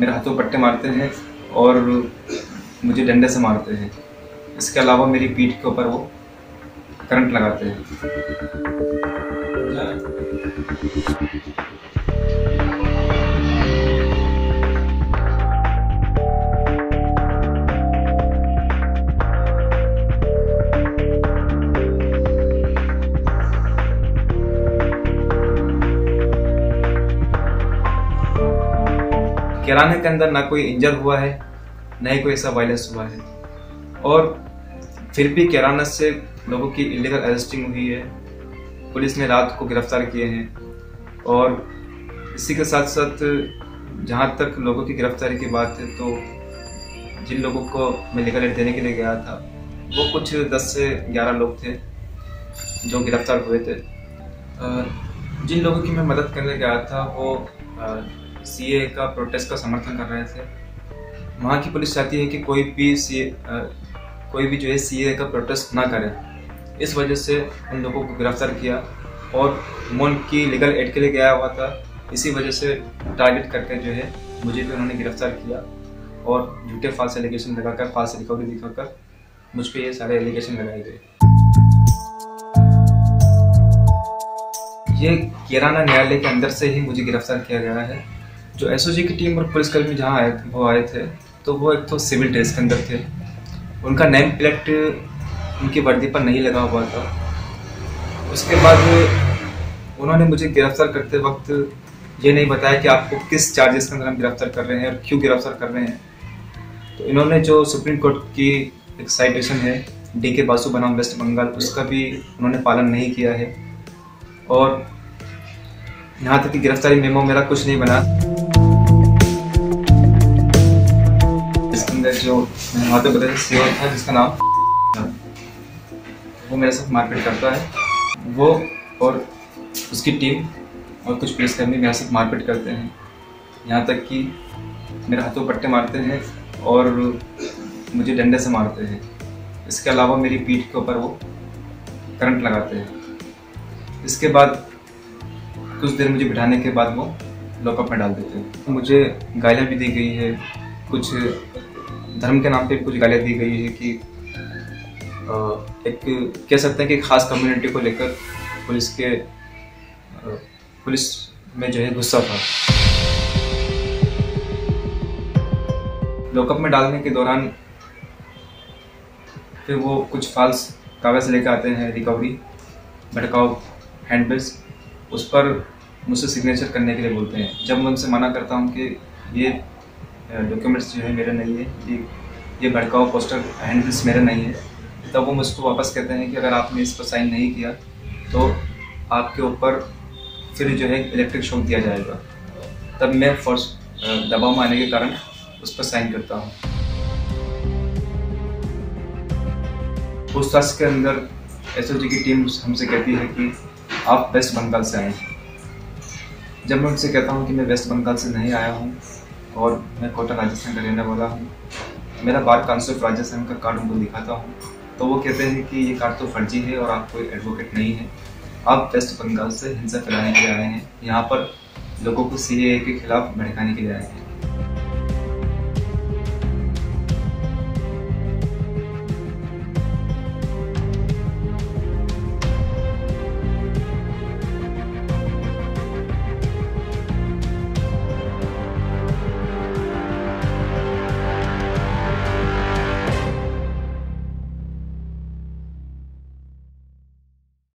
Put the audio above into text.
मेरे हाथों पट्टे मारते हैं और मुझे डंडे से मारते हैं। इसके अलावा मेरी पीठ के ऊपर वो करंट लगाते हैं। कैराना के अंदर ना कोई इंजर हुआ है, ना ही कोई ऐसा वायलेंस हुआ है, और फिर भी कैराना से लोगों की इलीगल अरेस्टिंग हुई है। पुलिस ने रात को गिरफ्तार किए हैं। और इसी के साथ साथ जहाँ तक लोगों की गिरफ्तारी की बात है, तो जिन लोगों को मैं लीगल एड देने के लिए गया था वो कुछ 10 से 11 लोग थे जो गिरफ्तार हुए थे। जिन लोगों की मैं मदद करने गया था वो CAA का प्रोटेस्ट का समर्थन कर रहे थे। वहाँ की पुलिस चाहती है कि कोई भी जो है CAA का प्रोटेस्ट ना करे। इस वजह से उन लोगों को गिरफ्तार किया। और मौन की लीगल एड के लिए गया हुआ था, इसी वजह से टारगेट करके जो है मुझे भी उन्होंने गिरफ्तार किया और झूठे फाल्स एलिगेशन लगाकर, फाल्स रिकवरी दिखाकर मुझ पर ये सारे एलिगेशन लगाए गए। ये कैराना न्यायालय के अंदर से ही मुझे गिरफ्तार किया गया है। जो SOG की टीम और पुलिसकर्मी जहाँ आए थे तो वो एक तो सिविल ड्रेस के अंदर थे, उनका नेम प्लेट उनकी वर्दी पर नहीं लगा हुआ था। उसके बाद उन्होंने मुझे गिरफ्तार करते वक्त ये नहीं बताया कि आपको किस चार्जेस के अंदर हम गिरफ्तार कर रहे हैं और क्यों गिरफ्तार कर रहे हैं। तो इन्होंने जो सुप्रीम कोर्ट की एक साइटेशन है DK बासु बनाम वेस्ट बंगाल, उसका भी उन्होंने पालन नहीं किया है। और यहाँ तक कि गिरफ्तारी मेमो मेरा कुछ नहीं बना। जो वहाँ पे बताया CEO था जिसका नाम था, वो मेरे साथ मारपीट करता है। वो और उसकी टीम और कुछ पुलिसकर्मी मेरे साथ मारपीट करते हैं। यहाँ तक कि मेरे हाथों पट्टे मारते हैं और मुझे डंडे से मारते हैं। इसके अलावा मेरी पीठ के ऊपर वो करंट लगाते हैं। इसके बाद कुछ देर मुझे बिठाने के बाद वो लॉकअप में डाल देते हैं। मुझे गालियाँ भी दी गई है, कुछ धर्म के नाम पे कुछ गालियाँ दी गई है कि एक कह सकते हैं कि ख़ास कम्युनिटी को लेकर पुलिस में जो है गुस्सा था। लॉकअप में डालने के दौरान फिर वो कुछ फाल्स कागज़ लेकर आते हैं, रिकवरी, भड़काऊ हैंडबिल्स, उस पर मुझसे सिग्नेचर करने के लिए बोलते हैं। जब मैं उनसे मना करता हूँ कि ये डॉक्यूमेंट्स जो है मेरे नहीं है, ये भड़काऊ पोस्टर हैंडल्स मेरे नहीं है, तब वो मुझको वापस कहते हैं कि अगर आपने इस पर साइन नहीं किया तो आपके ऊपर फिर जो है इलेक्ट्रिक शॉक दिया जाएगा। तब मैं फोर्स दबाव में आने के कारण उस पर साइन करता हूँ। पूछताछ के अंदर SOG की टीम हमसे कहती है कि आप वेस्ट बंगाल से आए। जब मैं उनसे कहता हूँ कि मैं वेस्ट बंगाल से नहीं आया हूँ और मैं कोटा राजस्थान का रहने वाला हूँ, मेरा बार काउंसिल राजस्थान का कार्ड उनको दिखाता हूँ, तो वो कहते हैं कि ये कार्ड तो फर्जी है और आप कोई एडवोकेट नहीं है, आप वेस्ट बंगाल से हिंसा फैलाने के लिए आए हैं, यहाँ पर लोगों को CAA के खिलाफ भड़काने के लिए आए हैं।